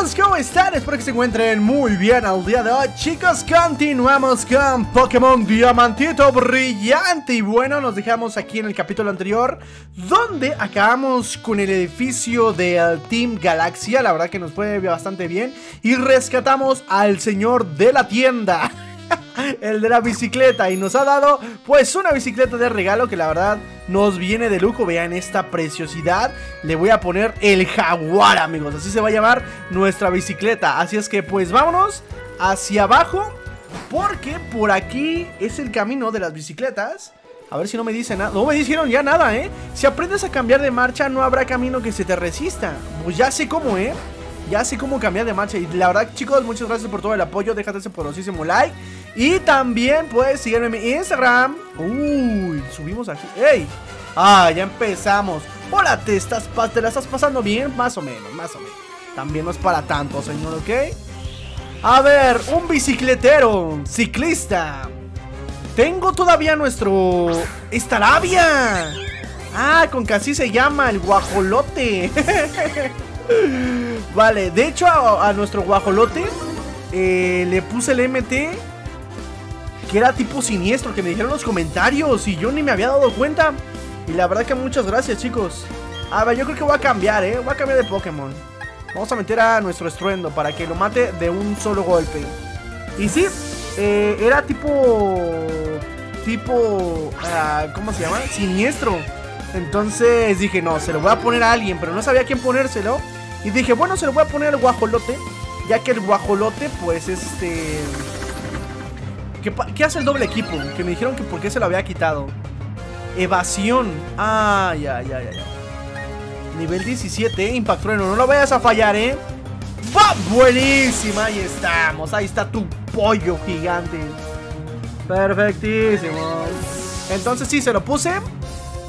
amigos, ¿cómo están? Espero que se encuentren muy bien al día de hoy. Chicos, continuamos con Pokémon Diamantito Brillante. Y bueno, nos dejamos aquí en el capítulo anterior, donde acabamos con el edificio de Team Galaxia. La verdad que nos fue bastante bien. Y rescatamos al señor de la tienda, el de la bicicleta, y nos ha dado pues una bicicleta de regalo que la verdad nos viene de lujo. Vean esta preciosidad, le voy a poner el jaguar, amigos, así se va a llamar nuestra bicicleta. Así es que pues vámonos hacia abajo, porque por aquí es el camino de las bicicletas. A ver si no me dicen nada. No me dijeron ya nada, si aprendes a cambiar de marcha no habrá camino que se te resista. Pues ya sé cómo, ya sé cómo cambiar de marcha. Y la verdad, chicos, muchas gracias por todo el apoyo. Déjate ese poderosísimo like. Y también puedes seguirme en mi Instagram. Uy, subimos aquí. ¡Ey! Ah, ya empezamos. Hola, ¿te la estás pasando bien? Más o menos, más o menos. También no es para tanto, señor, ¿ok? A ver, un bicicletero, ciclista. Tengo todavía nuestro Starraptor. Ah, con que así se llama, el guajolote. Vale, de hecho a nuestro guajolote le puse el MT, que era tipo siniestro, que me dijeron en los comentarios y yo ni me había dado cuenta. Y la verdad que muchas gracias, chicos. A ver, yo creo que voy a cambiar, voy a cambiar de Pokémon. Vamos a meter a nuestro estruendo para que lo mate de un solo golpe. Y sí, era tipo, ¿cómo se llama? Siniestro. Entonces dije, no, se lo voy a poner a alguien, pero no sabía a quién ponérselo. Y dije, bueno, se lo voy a poner al guajolote, ya que el guajolote, pues, ¿Qué hace el doble equipo? Que me dijeron que por qué se lo había quitado. Evasión. Ah, ya. Nivel 17, impactrueno. No lo vayas a fallar, ¡Bah! Buenísima, ahí estamos. Ahí está tu pollo gigante. Perfectísimo. Entonces sí, se lo puse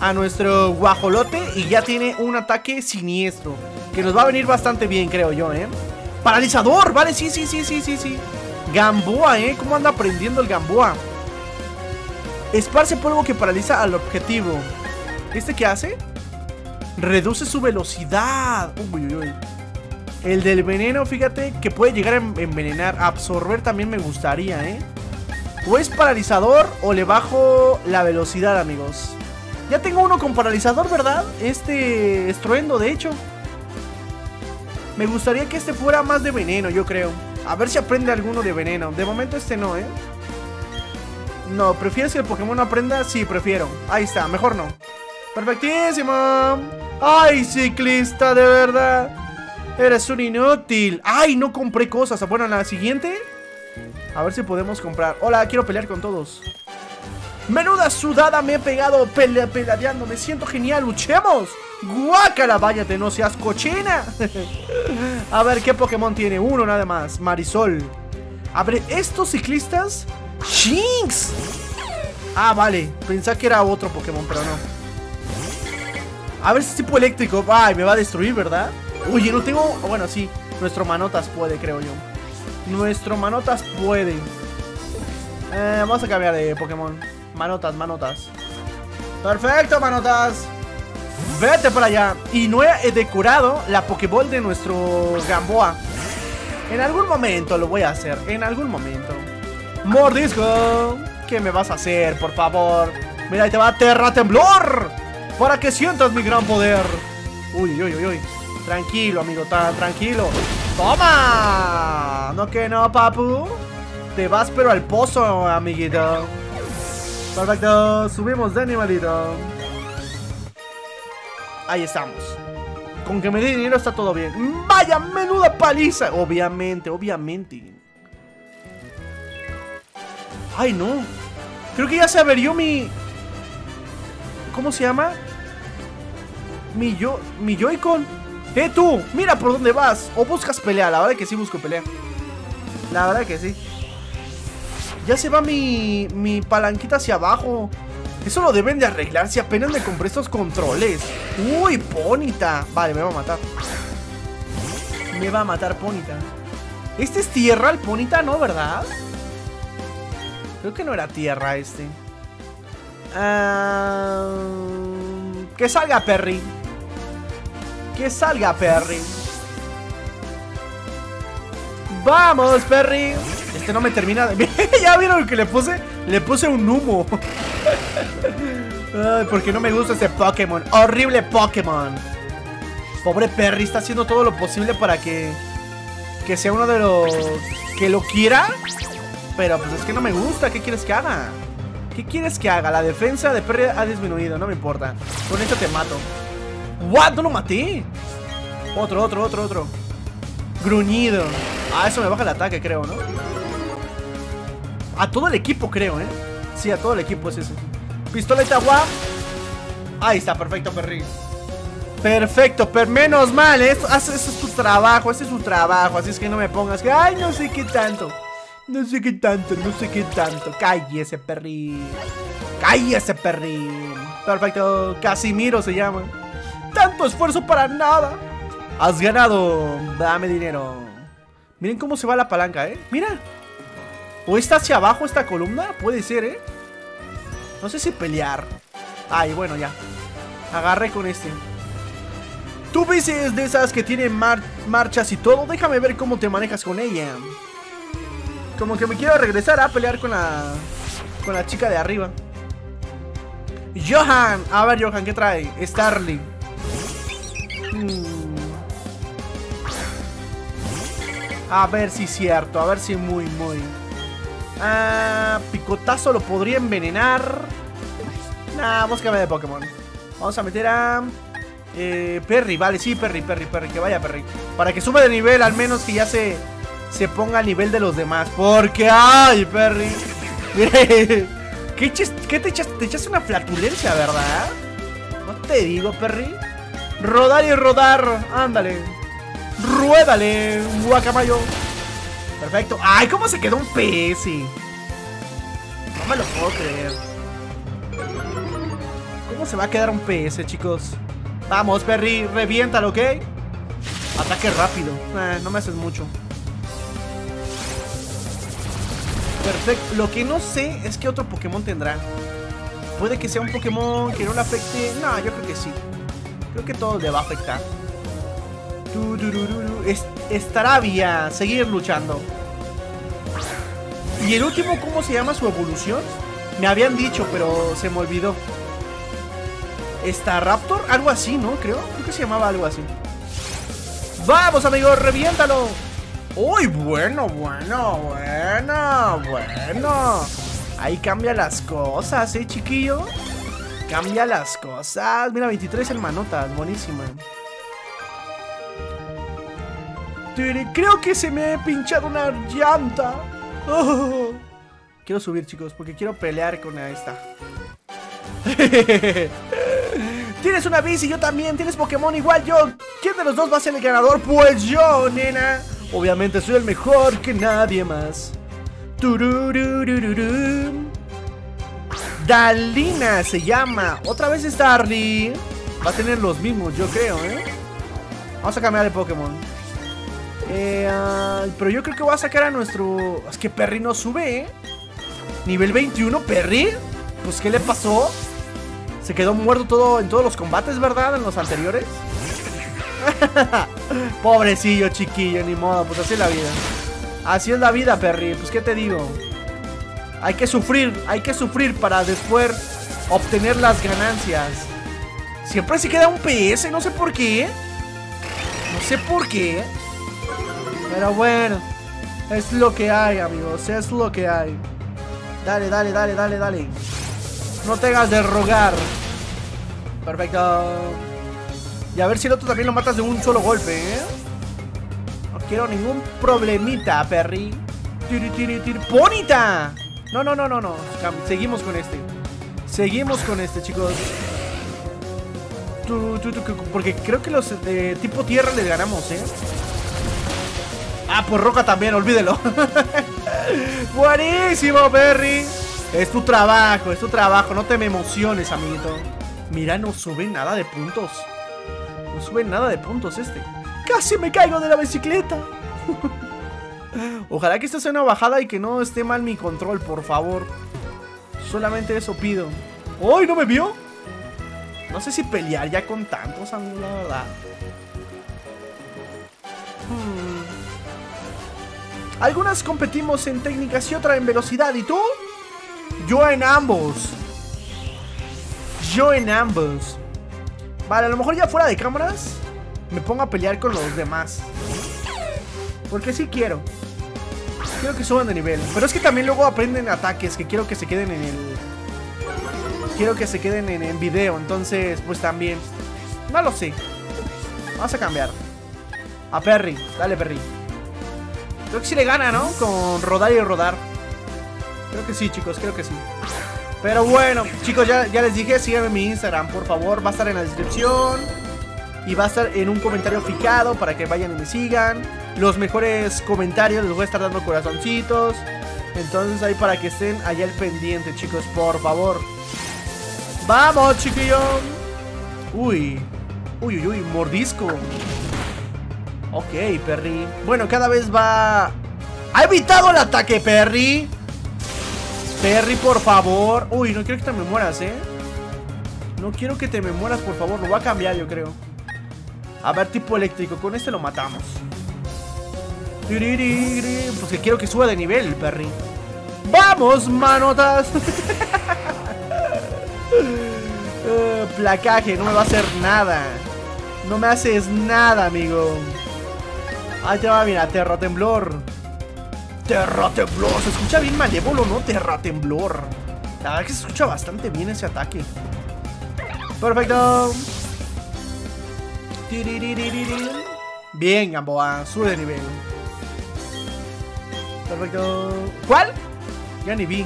a nuestro guajolote y ya tiene un ataque siniestro que nos va a venir bastante bien, creo yo, Paralizador, vale, sí. Gamboa, cómo anda aprendiendo el Gamboa. Esparce polvo que paraliza al objetivo. ¿Este qué hace? Reduce su velocidad. Uy, uy. El del veneno, fíjate que puede llegar a envenenar. Absorber también me gustaría, O es paralizador o le bajo la velocidad, amigos. Ya tengo uno con paralizador, ¿verdad? Este estruendo, de hecho. Me gustaría que este fuera más de veneno, yo creo. A ver si aprende alguno de veneno. De momento este no, No, ¿prefieres que el Pokémon no aprenda? Sí, prefiero. Ahí está, mejor no. Perfectísimo. Ay, ciclista, de verdad. Eres un inútil. Ay, no compré cosas. Bueno, en la siguiente, a ver si podemos comprar. Hola, quiero pelear con todos. Menuda sudada me he pegado peleando, me siento genial, luchemos. Guácala, váyate, no seas cochina. A ver, ¿qué Pokémon tiene? Uno nada más, Marisol. A ver, estos ciclistas. ¡Shinx! Ah, vale, pensé que era otro Pokémon, pero no. A ver, si es tipo eléctrico. Ay, me va a destruir, ¿verdad? Oye, no tengo... Bueno, sí, nuestro Manotas puede, creo yo. Nuestro Manotas puede. Vamos a cambiar de Pokémon. Manotas, Manotas. Perfecto, Manotas. Vete para allá. Y no he decorado la Pokéball de nuestro Gamboa. En algún momento lo voy a hacer. En algún momento. Mordisco. ¿Qué me vas a hacer, por favor? Mira, ahí te va Terra Temblor, para que sientas mi gran poder. Uy, uy, uy, uy. Tranquilo, amigo, tranquilo. Toma. No que no, papu. Te vas pero al pozo, amiguito. Perfecto, subimos de animalito. Ahí estamos. Con que me dé dinero está todo bien. Vaya, menuda paliza. Obviamente, obviamente. Ay, no. Creo que ya se averió mi... ¿Cómo se llama? Mi Joy-Con. Tú, mira por dónde vas. O buscas pelea, la verdad que sí busco pelea. La verdad que sí. Ya se va mi palanquita hacia abajo. Eso lo deben de arreglar. Si apenas me compré estos controles. Uy, Ponyta. Vale, me va a matar. Me va a matar Ponyta. Este es tierra, el Ponyta, ¿no? ¿Verdad? Creo que no era tierra este. Que salga Perry. Que salga Perry. ¡Vamos, Perry! Este no me termina de... ¿Ya vieron lo que le puse? Le puse un humo. Ay, porque no me gusta este Pokémon. Horrible Pokémon. Pobre Perry, está haciendo todo lo posible para que sea uno de los... que lo quiera. Pero pues es que no me gusta. ¿Qué quieres que haga? ¿Qué quieres que haga? La defensa de Perry ha disminuido. No me importa. Con esto te mato. ¿What? ¿No lo maté? Otro. Gruñido. Ah, eso me baja el ataque, creo, ¿no? A todo el equipo, creo, ¿eh? Sí, a todo el equipo es ese. Pistoleta guap. Ahí está, perfecto, Perry. Perfecto, pero menos mal, ¿eh? Ese es tu trabajo, ese es su trabajo. Así es que no me pongas que... Ay, no sé qué tanto. No sé qué tanto. Cállese, Perry. Perfecto. Casimiro se llama. Tanto esfuerzo para nada. Has ganado. Dame dinero. Miren cómo se va la palanca, ¿eh? Mira. O está hacia abajo esta columna. Puede ser, ¿eh? No sé si pelear. Ay, bueno, ya. Agarré con este. Tú veces de esas que tienen marchas y todo. Déjame ver cómo te manejas con ella. Como que me quiero regresar a pelear con la... con la chica de arriba. Johan. A ver, Johan, ¿qué trae? Starling. A ver si es cierto. A ver si muy. Ah, picotazo lo podría envenenar. Nah, búscame de Pokémon. Vamos a meter a... Perry, vale, sí, Perry. Que vaya Perry. Para que suba de nivel, al menos que ya se ponga al nivel de los demás. Porque, ay, Perry. ¿Qué te echaste? Te echaste una flatulencia, ¿verdad? No te digo, Perry. Rodar y rodar. Ándale. Ruédale, guacamayo. Perfecto. Ay, cómo se quedó un PS. No me lo puedo creer. ¿Cómo se va a quedar un PS, chicos? Vamos, Perry, reviéntalo, ¿ok? Ataque rápido. No me haces mucho. Perfecto. Lo que no sé es qué otro Pokémon tendrá. Puede que sea un Pokémon que no le afecte. No, yo creo que sí. Creo que todo le va a afectar. Estará bien. Seguir luchando. Y el último, ¿cómo se llama su evolución? Me habían dicho, pero se me olvidó. Starraptor, algo así, ¿no? Creo que se llamaba algo así. ¡Vamos, amigos! ¡Reviéntalo! ¡Uy, bueno! Ahí cambia las cosas, ¿eh, chiquillo? Cambia las cosas. Mira, 23 hermanotas, buenísima. Creo que se me ha pinchado una llanta. Oh. Quiero subir, chicos, porque quiero pelear con esta. Tienes una bici, yo también. Tienes Pokémon, igual yo. ¿Quién de los dos va a ser el ganador? Pues yo, nena. Obviamente soy el mejor que nadie más. Dalina se llama. Otra vez Starly. Va a tener los mismos, yo creo, ¿eh? Vamos a cambiar de Pokémon. Pero yo creo que voy a sacar a nuestro... Es que Perry no sube, ¿eh? Nivel 21, Perry. Pues, ¿qué le pasó? Se quedó muerto todo en todos los combates, ¿verdad? En los anteriores. Pobrecillo, chiquillo, ni modo. Pues así es la vida. Así es la vida, Perry. Pues qué te digo. Hay que sufrir para después obtener las ganancias. Siempre se queda un PS, no sé por qué. Pero bueno, es lo que hay, amigos. Es lo que hay. Dale. No te hagas de rogar. Perfecto. Y a ver si el otro también lo matas de un solo golpe, ¿eh? No quiero ningún problemita, Perry. ¡Bonita! No. Seguimos con este. Chicos. Porque creo que los de tipo tierra les ganamos, ¿eh? Ah, pues roca también, olvídelo. Buenísimo, Perry. Es tu trabajo, no te me emociones, amiguito. Mira, no sube nada de puntos. Este. Casi me caigo de la bicicleta. Ojalá que esta sea una bajada y que no esté mal mi control, por favor. Solamente eso pido. ¡Ay, no me vio! No sé si pelear ya con tantos, amigos, la verdad. Algunas competimos en técnicas y otra en velocidad. ¿Y tú? Yo en ambos. Vale, a lo mejor ya fuera de cámaras me pongo a pelear con los demás, porque sí quiero. Quiero que suban de nivel. Pero es que también luego aprenden ataques que quiero que se queden en el... Quiero que se queden en el video. Entonces, pues también. No lo sé. Vamos a cambiar. A Perry. Dale, Perry. Creo que sí le gana, ¿no? Con rodar y rodar. Creo que sí, chicos. Creo que sí. Pero bueno, chicos, ya les dije, síganme en mi Instagram, por favor. Va a estar en la descripción. Y va a estar en un comentario fijado para que vayan y me sigan. Los mejores comentarios les voy a estar dando corazoncitos. Entonces ahí para que estén allá al pendiente, chicos, por favor. ¡Vamos, chiquillo! Uy. Uy, uy, uy, mordisco. Ok, Perry. Bueno, cada vez va... ¡Ha evitado el ataque, Perry! Perry, por favor. Uy, no quiero que te me mueras, ¿eh? No quiero que te me mueras, por favor. Lo voy a cambiar, yo creo. A ver, tipo eléctrico. Con este lo matamos. Porque quiero que suba de nivel, Perry. ¡Vamos, manotas! Placaje, no me va a hacer nada. No me haces nada, amigo. Ahí te va, mira, Terra Temblor. Terra Temblor, se escucha bien malévolo, ¿no? Terra Temblor. La verdad que se escucha bastante bien ese ataque. Perfecto. Bien, Gamboa, sube de nivel. Perfecto. ¿Cuál? Ya ni vi.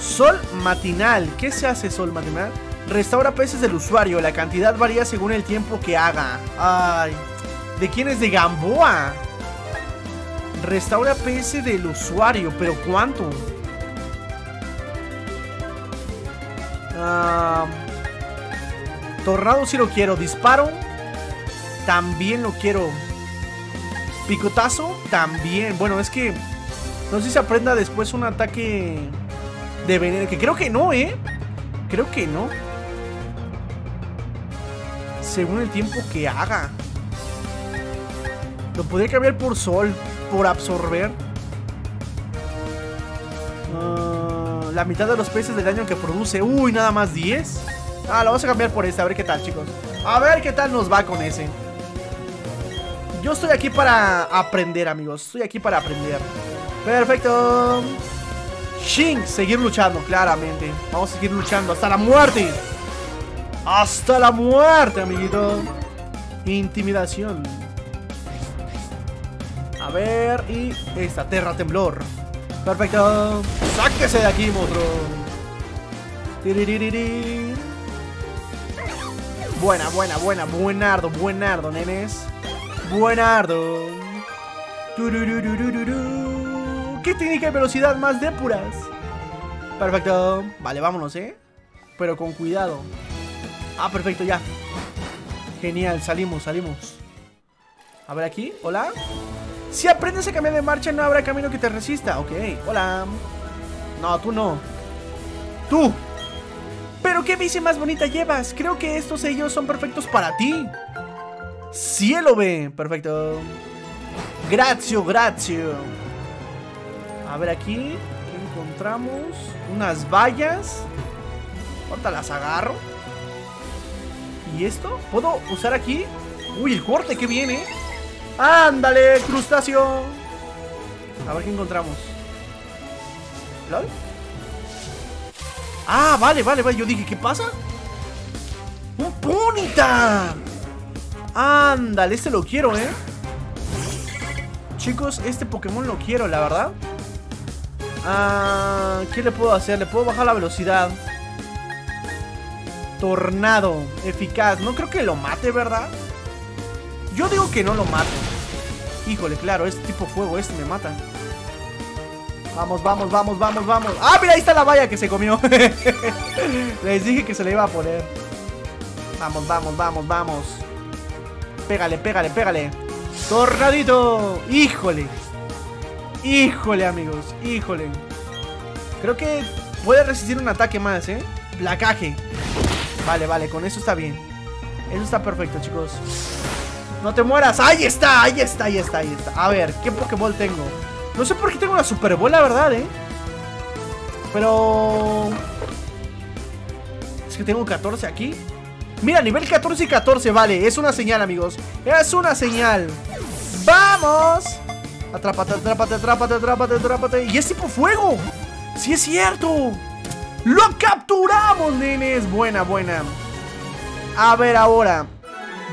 Sol matinal. ¿Qué se hace sol matinal? Restaura peces del usuario. La cantidad varía según el tiempo que haga. Ay. ¿De quién es? De Gamboa. Restaura peces del usuario. ¿Pero cuánto? Tornado sí lo quiero. Disparo también lo quiero. Picotazo también. Bueno, es que no sé si se aprenda después un ataque de veneno. Que creo que no, ¿eh? Creo que no. Según el tiempo que haga. Lo podría cambiar por sol. Por absorber. La mitad de los peces del daño que produce. Uy, nada más 10. Ah, lo vamos a cambiar por este. A ver qué tal, chicos. A ver qué tal nos va con ese. Yo estoy aquí para aprender, amigos. Estoy aquí para aprender. Perfecto. Shin, seguir luchando, claramente. Vamos a seguir luchando hasta la muerte. Hasta la muerte, amiguito. Intimidación. A ver, y esta, Terra Temblor. Perfecto. Sáquese de aquí, monstruo. Buena, buena, buena. Buenardo, buenardo, nenes. Buenardo. ¿Qué técnica de velocidad más de puras? Perfecto. Vale, vámonos, ¿eh? Pero con cuidado. Ah, perfecto, ya. Genial, salimos, salimos. A ver aquí, hola. Si aprendes a cambiar de marcha, no habrá camino que te resista. Ok, hola. No, tú no. Tú. Pero qué bici más bonita llevas. Creo que estos sellos son perfectos para ti. Cielo B. Perfecto. Gracio, gracio. A ver aquí, ¿qué encontramos? Unas vallas. Ahorita las agarro. ¿Y esto? ¿Puedo usar aquí? Uy, el corte, qué bien, ¿eh? ¡Ándale, crustáceo! A ver qué encontramos. ¿Lol? Ah, vale, vale, vale. Yo dije, ¿qué pasa? ¡Un Ponyta! Ándale, este lo quiero, ¿eh? Chicos, este Pokémon lo quiero, la verdad. Ah, ¿qué le puedo hacer? Le puedo bajar la velocidad. Tornado, eficaz. No creo que lo mate, ¿verdad? Yo digo que no lo mate. Híjole, claro, este tipo fuego, este me mata. Vamos, vamos, vamos, vamos, vamos. ¡Ah, mira, ahí está la valla que se comió! Les dije que se le iba a poner. Vamos, vamos, vamos, vamos. Pégale, pégale, pégale. Tornadito. Híjole. Híjole, amigos, híjole. Creo que puede resistir un ataque más, ¿eh? Placaje. Vale, vale, con eso está bien. Eso está perfecto, chicos. No te mueras, ahí está, ahí está, ahí está, ahí está. A ver, ¿qué Pokéball tengo? No sé por qué tengo una super bola, ¿verdad, eh? Pero... es que tengo 14 aquí. Mira, nivel 14 y 14, vale. Es una señal, amigos. Es una señal. ¡Vamos! Atrápate, atrápate, atrápate, atrápate, atrápate. ¡Y es tipo fuego! ¡Sí es cierto! ¡Lo capturamos, nenes! Buena, buena. A ver ahora.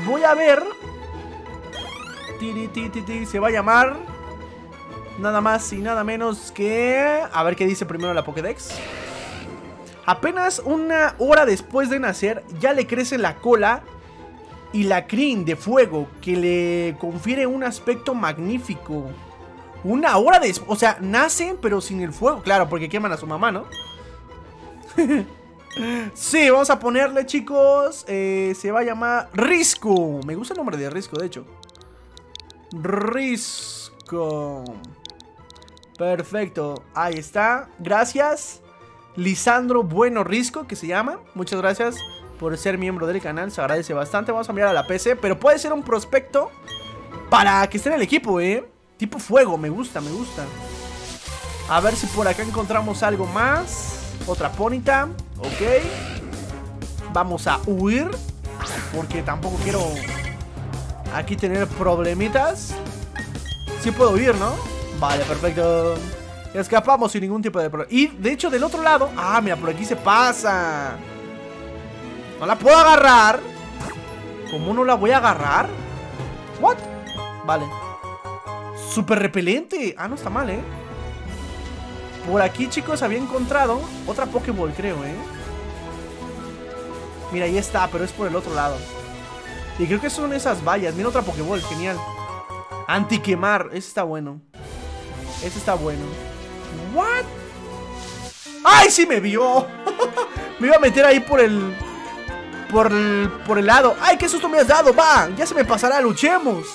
Voy a ver. Se va a llamar nada más y nada menos que... a ver qué dice primero la Pokédex. Apenas una hora después de nacer, ya le crece la cola y la crin de fuego, que le confiere un aspecto magnífico. Una hora después, o sea, nacen pero sin el fuego. Claro, porque queman a su mamá, ¿no? Sí, vamos a ponerle, chicos. Se va a llamar Risco. Me gusta el nombre de Risco, de hecho. Risco. Perfecto, ahí está. Gracias, Lisandro Bueno Risco, que se llama. Muchas gracias por ser miembro del canal, se agradece bastante. Vamos a mirar a la PC, pero puede ser un prospecto para que esté en el equipo, ¿eh? Tipo fuego, me gusta, me gusta. A ver si por acá encontramos algo más. Otra ponita, ok. Vamos a huir, porque tampoco quiero aquí tener problemitas. Sí puedo huir, ¿no? Vale, perfecto. Escapamos sin ningún tipo de problema. Y de hecho del otro lado, ah, mira, por aquí se pasa. No la puedo agarrar. ¿Cómo no la voy a agarrar? What? Vale. Super repelente. Ah, no está mal, eh. Por aquí, chicos, había encontrado otra Pokéball, creo, eh. Mira, ahí está, pero es por el otro lado. Y creo que son esas vallas. Mira, otra Pokéball, genial. Antiquemar, ese está bueno. Este está bueno. ¿What? ¡Ay, sí me vio! Me iba a meter ahí por el... por el lado. ¡Ay, qué susto me has dado! ¡Va! Ya se me pasará, luchemos.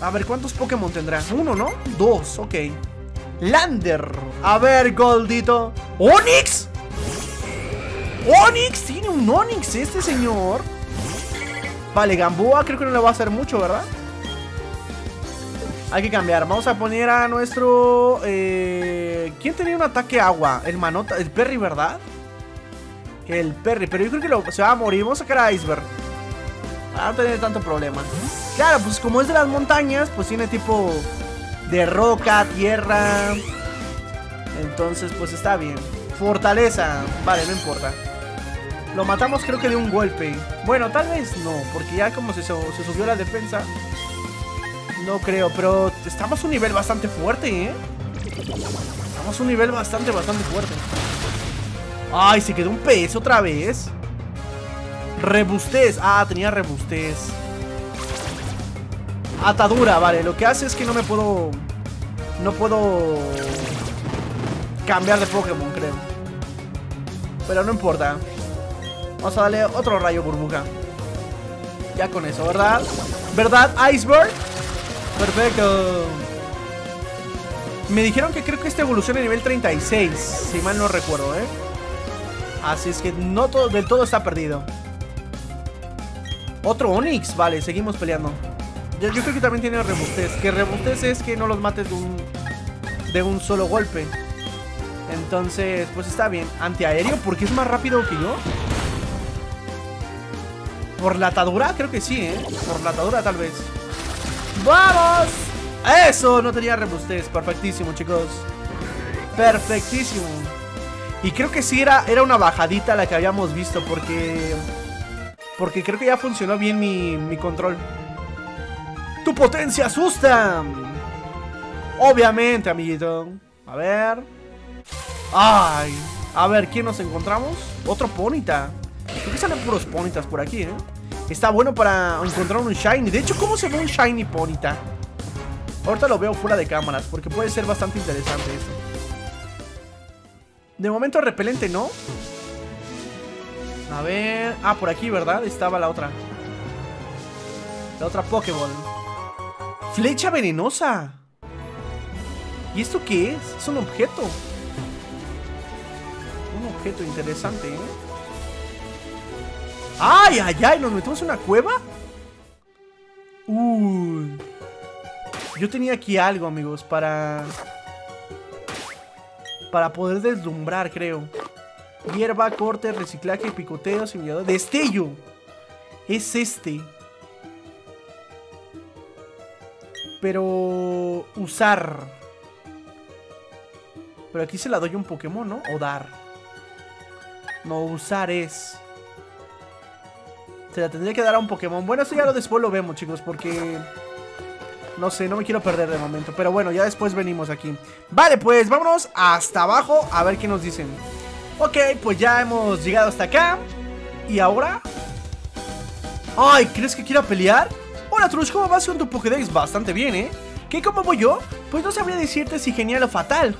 A ver, ¿cuántos Pokémon tendrá? Uno, ¿no? Dos, ok. Lander. A ver, Goldito. ¡Onix! ¡Onix! Tiene un Onix este señor. Vale, Gamboa creo que no le va a hacer mucho, ¿verdad? Hay que cambiar. Vamos a poner a nuestro... ¿quién tenía un ataque agua? El Manota, el Perry, ¿verdad? El Perry, pero yo creo que se va a morir. Vamos a sacar a Iceberg para no tener tanto problema. Claro, pues como es de las montañas, pues tiene tipo de roca, tierra. Entonces, pues está bien. Fortaleza, vale, no importa. Lo matamos creo que de un golpe. Bueno, tal vez no, porque ya como se subió la defensa. No creo, pero estamos a un nivel bastante fuerte, ¿eh? Estamos a un nivel bastante, bastante fuerte. Ay, se quedó un PS otra vez. Rebustez. Ah, tenía rebustez. Atadura, vale. Lo que hace es que no me puedo... no puedo... cambiar de Pokémon, creo. Pero no importa. Vamos a darle otro rayo burbuja. Ya con eso, ¿verdad? ¿Verdad, Iceberg? Perfecto. Me dijeron que creo que este evoluciona a nivel 36, si mal no recuerdo, ¿eh? Así es que no todo, del todo está perdido. Otro Onix, vale, seguimos peleando. Yo creo que también tiene rebustez. Que rebustez es que no los mates de un solo golpe. Entonces, pues está bien. Antiaéreo, porque es más rápido que yo. Por la atadura, creo que sí, ¿eh? Por la atadura tal vez. ¡Vamos! ¡Eso! No tenía rebustez. Perfectísimo, chicos. Perfectísimo. Y creo que sí era una bajadita la que habíamos visto, porque creo que ya funcionó bien mi control. ¡Tu potencia asusta! Obviamente, amiguito. A ver. ¡Ay! A ver, ¿quién nos encontramos? Otro Ponyta. Creo que salen puros Ponytas por aquí, ¿eh? Está bueno para encontrar un Shiny. De hecho, ¿cómo se ve un Shiny Ponyta? Ahorita lo veo fuera de cámaras, porque puede ser bastante interesante esto. De momento repelente, ¿no? A ver... ah, por aquí, ¿verdad? Estaba la otra. La otra Pokéball. ¡Flecha venenosa! ¿Y esto qué es? Es un objeto. Un objeto interesante, ¿eh? ¡Ay, ay, ay! ¿Nos metemos en una cueva? Yo tenía aquí algo, amigos, para poder deslumbrar, creo. Hierba, corte, reciclaje, picoteo, semillador. ¡Destello! Es este. Pero... usar. Pero aquí se la doy a un Pokémon, ¿no? O dar. No, usar es. Se la tendría que dar a un Pokémon. Bueno, esto ya lo después lo vemos, chicos, porque... no sé, no me quiero perder de momento. Pero bueno, ya después venimos aquí. Vale, pues vámonos hasta abajo a ver qué nos dicen. Ok, pues ya hemos llegado hasta acá. Y ahora... ay, ¿crees que quiera pelear? Hola, Trush, ¿cómo vas con tu Pokédex? Bastante bien, ¿eh? ¿Qué, cómo voy yo? Pues no sabría decirte si genial o fatal.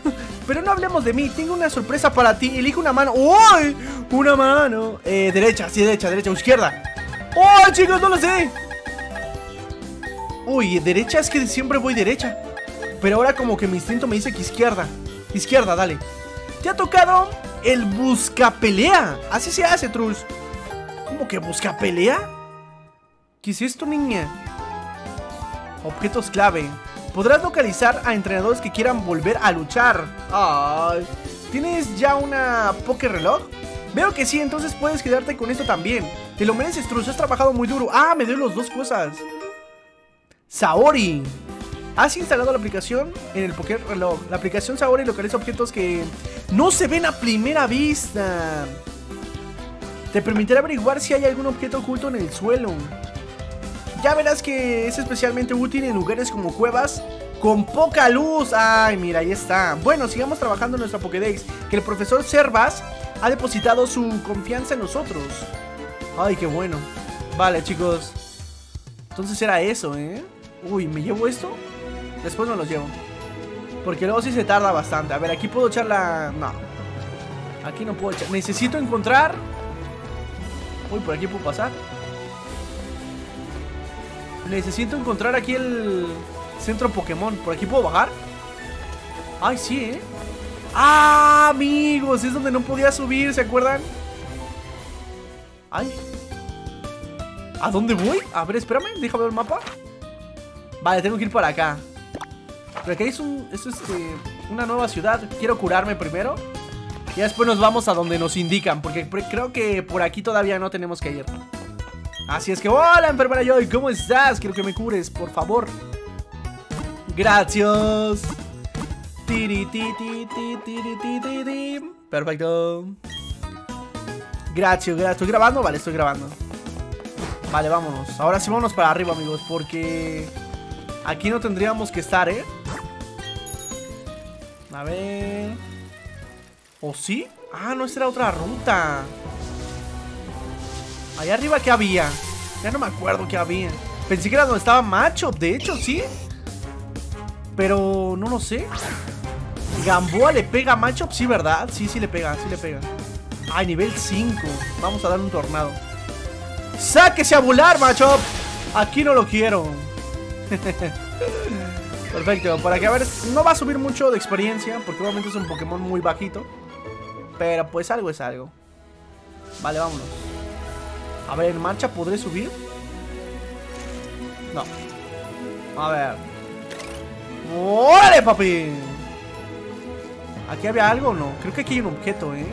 Pero no hablemos de mí, tengo una sorpresa para ti. Elige una mano. ¡Uy! Una mano. Derecha, sí, derecha o izquierda. ¡Oh, chicos, no lo sé! Uy, derecha, es que siempre voy derecha. Pero ahora como que mi instinto me dice que izquierda. Izquierda, dale. Te ha tocado el buscapelea. Así se hace, Trush. ¿Cómo que buscapelea? ¿Qué es esto, niña? Objetos clave. Podrás localizar a entrenadores que quieran volver a luchar. Ay. ¿Tienes ya una Pokéreloj? Veo que sí, entonces puedes quedarte con esto también. Te lo mereces, Trush, has trabajado muy duro. Ah, me dio las dos cosas. Saori. Has instalado la aplicación en el Pokéreloj. La aplicación Saori localiza objetos que no se ven a primera vista. Te permitirá averiguar si hay algún objeto oculto en el suelo. Ya verás que es especialmente útil en lugares como cuevas con poca luz. Ay, mira, ahí está. Bueno, sigamos trabajando en nuestra Pokédex, que el profesor Servas ha depositado su confianza en nosotros. Ay, qué bueno. Vale, chicos. Entonces era eso, ¿eh? Uy, ¿me llevo esto? Después me los llevo, porque luego sí se tarda bastante. A ver, aquí puedo echar la... no, aquí no puedo echar. Necesito encontrar... uy, por aquí puedo pasar. Necesito encontrar aquí el centro Pokémon. ¿Por aquí puedo bajar? Ay, sí, ¿eh? ¡Ah, amigos! Es donde no podía subir, ¿se acuerdan? ¡Ay! ¿A dónde voy? A ver, espérame, déjame ver el mapa. Vale, tengo que ir para acá. Pero aquí es un... es una nueva ciudad. Quiero curarme primero y después nos vamos a donde nos indican, porque creo que por aquí todavía no tenemos que ir. Así es que, hola, enfermera Joy, ¿cómo estás? Quiero que me cures, por favor. Gracias. Perfecto. Gracias, gracias. ¿Estoy grabando? Vale, estoy grabando. Vale, vámonos. Ahora sí, vámonos para arriba, amigos, porque aquí no tendríamos que estar, ¿eh? A ver... ¿o sí? Ah, no, esta era otra ruta. Allá arriba, ¿qué había? Ya no me acuerdo qué había. Pensé que era donde estaba Macho, de hecho, sí. Pero no lo sé. Gamboa le pega a Macho, sí, ¿verdad? Sí, sí le pega, sí le pega. Ay, nivel 5. Vamos a dar un tornado. ¡Sáquese a volar, Macho! Aquí no lo quiero. Perfecto, para que a ver. No va a subir mucho de experiencia, porque obviamente es un Pokémon muy bajito. Pero pues algo es algo. Vale, vámonos. A ver, ¿en marcha podré subir? No. A ver. ¡Órale, papi! ¿Aquí había algo o no? Creo que aquí hay un objeto, ¿eh?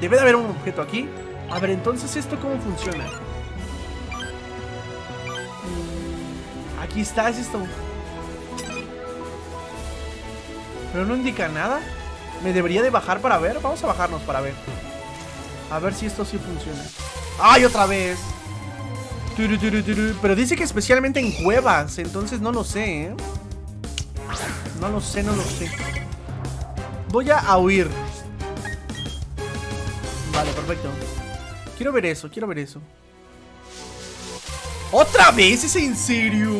Debe de haber un objeto aquí. A ver, entonces, ¿esto cómo funciona? Aquí está, es esto. Pero no indica nada. Me debería de bajar para ver. Vamos a bajarnos para ver. A ver si esto sí funciona. ¡Ay, otra vez! Pero dice que especialmente en cuevas. Entonces no lo sé, ¿eh? No lo sé, no lo sé. Voy a huir. Vale, perfecto. Quiero ver eso, quiero ver eso. ¿Otra vez? ¿Es en serio?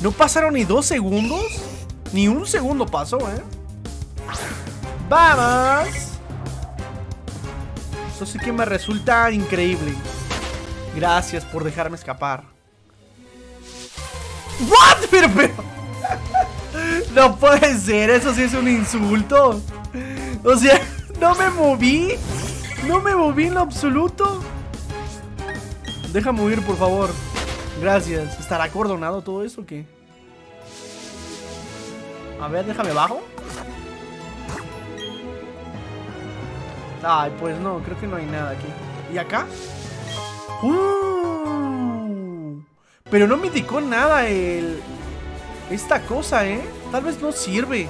¿No pasaron ni 2 segundos? Ni un segundo pasó, ¿eh? ¡Vamos! Eso sí que me resulta increíble. Gracias por dejarme escapar. ¿What? Pero... no puede ser, eso sí es un insulto. O sea, no me moví. No me moví en lo absoluto. Déjame huir, por favor. Gracias. ¿Estará acordonado todo eso o qué? A ver, déjame bajo. Ay, pues no, creo que no hay nada aquí. ¿Y acá? Pero no me indicó nada el... esta cosa, ¿eh? Tal vez no sirve.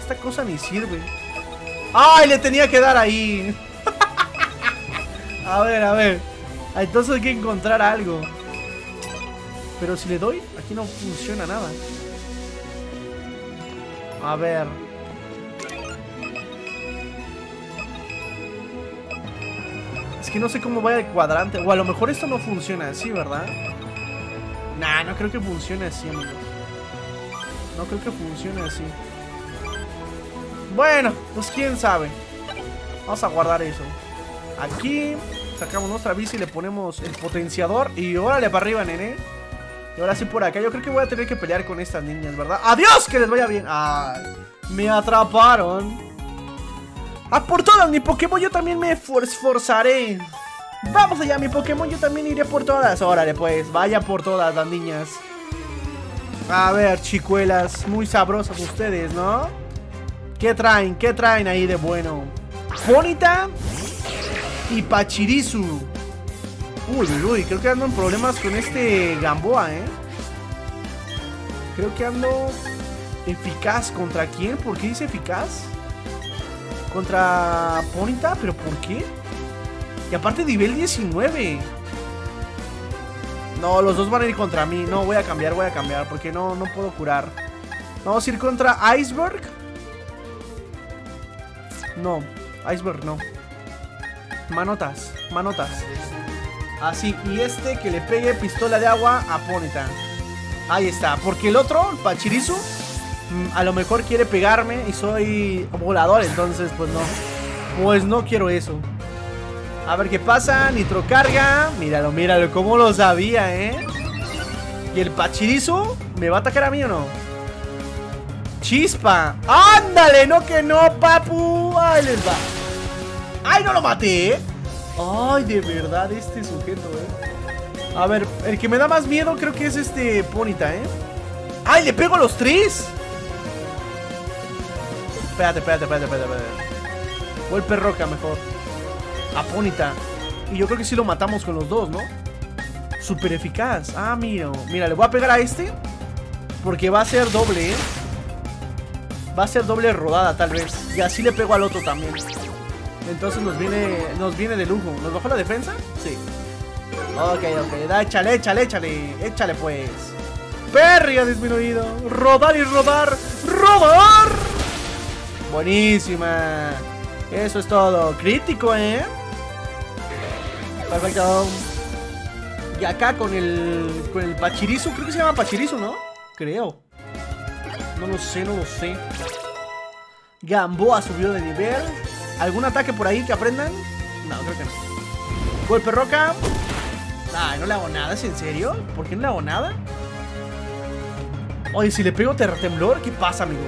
Esta cosa ni sirve. ¡Ay, le tenía que dar ahí! A ver, a ver. Entonces hay que encontrar algo. Pero si le doy, aquí no funciona nada. A ver. Es que no sé cómo vaya el cuadrante. O a lo mejor esto no funciona así, ¿verdad? Nah, no creo que funcione así, amigo. No creo que funcione así. Bueno, pues quién sabe. Vamos a guardar eso. Aquí sacamos nuestra bici y le ponemos el potenciador. Y órale para arriba, nene. Y ahora sí por acá. Yo creo que voy a tener que pelear con estas niñas, ¿verdad? ¡Adiós! ¡Que les vaya bien! ¡Ay! Me atraparon. ¡A por todas, mi Pokémon! Yo también me esforzaré. ¡Vamos allá, mi Pokémon! Yo también iré por todas. Órale, pues. Vaya por todas las niñas. A ver, chicuelas. Muy sabrosas ustedes, ¿no? ¿Qué traen? ¿Qué traen ahí de bueno? Bonita y Pachirisu. Uy, uy, uy. Creo que ando en problemas con este Gamboa, ¿eh? Creo que ando eficaz. ¿Contra quién? ¿Por qué dice eficaz? Contra Bonita, ¿pero por qué? Y aparte nivel 19. No, los dos van a ir contra mí. No, voy a cambiar porque no puedo curar. Vamos a ir contra Iceberg. No, Iceberg no. Manotas, manotas. Así, y este que le pegue pistola de agua a Ponyta. Ahí está, porque el otro, Pachirisu, a lo mejor quiere pegarme y soy volador, entonces pues no. Pues no quiero eso. A ver qué pasa, nitrocarga. Míralo, míralo, cómo lo sabía, ¿eh? ¿Y el Pachirisu me va a atacar a mí o no? Chispa. ¡Ándale! No que no, papu. Ahí les va. ¡Ay, no lo maté! ¡Ay, de verdad este sujeto, eh! A ver, el que me da más miedo creo que es este Ponyta, ¿eh? ¡Ay, le pego a los tres! Espérate, espérate, espérate, espérate, espérate. Golpe roca mejor. A Ponyta. Y yo creo que sí lo matamos con los dos, ¿no? Súper eficaz. Ah, mira. Mira, le voy a pegar a este porque va a ser doble, ¿eh? Va a ser doble rodada, tal vez. Y así le pego al otro también. Entonces nos viene de lujo. ¿Nos bajó la defensa? Sí. Ok, ok. Da, échale, échale, échale. Échale, pues. Perry ha disminuido. Rodar y rodar. ¡Rodar! Buenísima. Eso es todo. Crítico, ¿eh? Perfecto. Y acá con el Pachirisu. Creo que se llama Pachirisu, ¿no? Creo. No lo sé, no lo sé. Gamboa subió de nivel. ¿Algún ataque por ahí que aprendan? No, creo que no. Golpe roca. Ay, no le hago nada, ¿es en serio? ¿Por qué no le hago nada? Oye, si le pego terremoto, ¿qué pasa, amigos?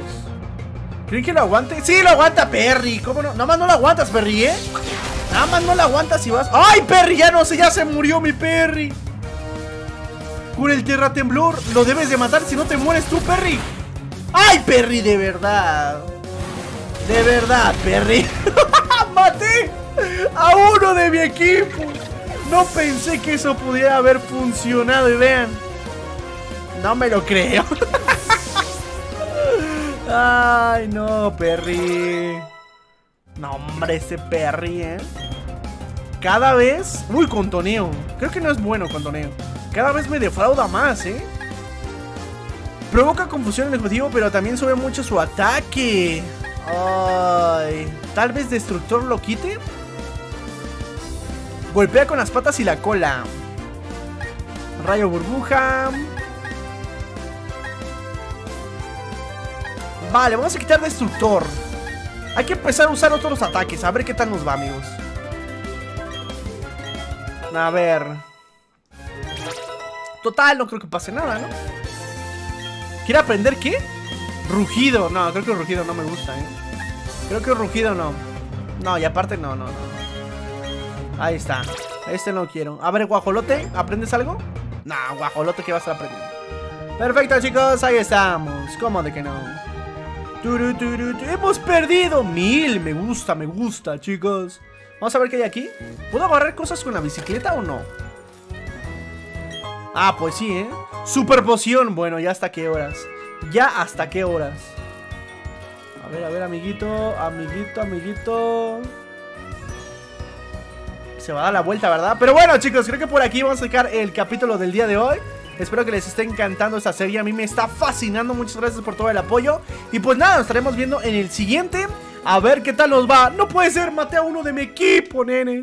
¿Creen que lo aguante? ¡Sí, lo aguanta, Perry! ¿Cómo no? Nada más no lo aguantas, Perry, ¿eh? Nada más no lo aguantas y vas... ¡Ay, Perry! Ya no sé, ya se murió mi Perry. Con el terratemblor lo debes de matar, si no te mueres tú, Perry. ¡Ay, Perry, de verdad! De verdad, Perry. ¡Maté a uno de mi equipo! No pensé que eso pudiera haber funcionado. Y vean, no me lo creo. Ay, no, Perry. No, hombre, ese Perry, ¿eh? Cada vez... Uy, contoneo. Creo que no es bueno contoneo. Cada vez me defrauda más, ¿eh? Provoca confusión en el objetivo, pero también sube mucho su ataque. Ay, tal vez Destructor lo quite. Golpea con las patas y la cola. Rayo burbuja. Vale, vamos a quitar Destructor. Hay que empezar a usar otros ataques. A ver qué tal nos va, amigos. A ver. Total, no creo que pase nada, ¿no? ¿Quiere aprender qué? Rugido, no, creo que rugido no me gusta, ¿eh? Creo que rugido no. No, y aparte no. Ahí está, este no quiero. A ver, guajolote, ¿aprendes algo? No, guajolote, ¿qué vas a estar aprendiendo? Perfecto, chicos, ahí estamos. ¿Cómo de que no? Hemos perdido 1000. Me gusta, chicos. Vamos a ver qué hay aquí. ¿Puedo agarrar cosas con la bicicleta o no? Ah, pues sí, ¿eh? Super poción. Bueno, ¿ya hasta qué horas? ¿Ya hasta qué horas? A ver, amiguito. Amiguito. Se va a dar la vuelta, ¿verdad? Pero bueno, chicos, creo que por aquí vamos a dejar el capítulo del día de hoy. Espero que les esté encantando esta serie. A mí me está fascinando. Muchas gracias por todo el apoyo. Y pues nada, nos estaremos viendo en el siguiente. A ver qué tal nos va. No puede ser, maté a uno de mi equipo, nene.